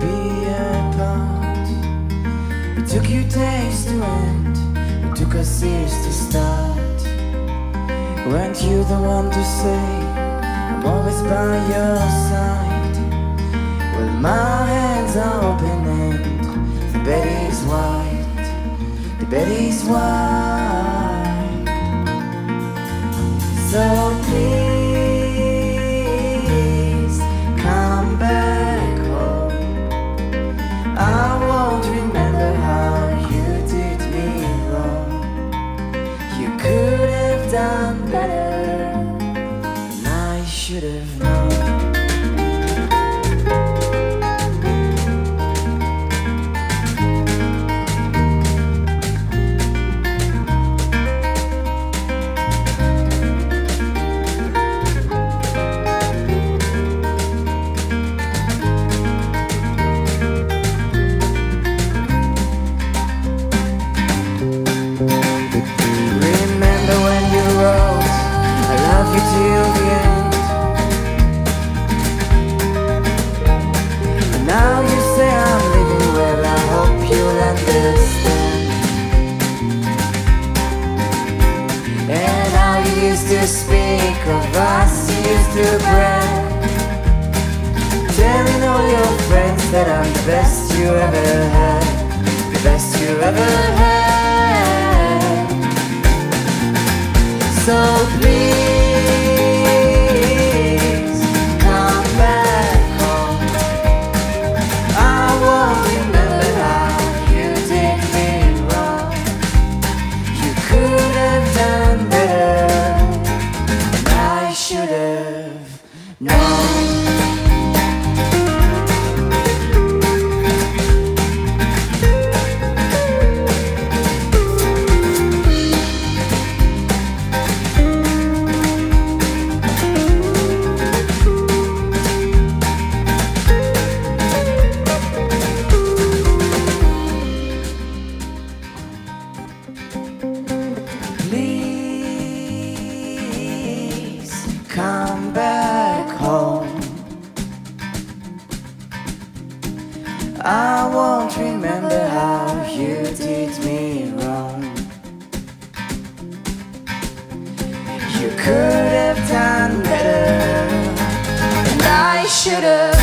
be a part. It took you days to end, it took us years to start. Weren't you the one to say, I'm always by your side? Well, my hands are open and the bed is wide, the bed is wide. So please, I won't remember how you did me wrong. You could have done better, and I should have known. To speak of us, you used to brag, telling all your friends that I'm the best you ever had, the best you ever had. So please come back home. I won't remember how you did me wrong. You could have done better. Come back home. I won't remember how you did me wrong. You could have done better, and I should have.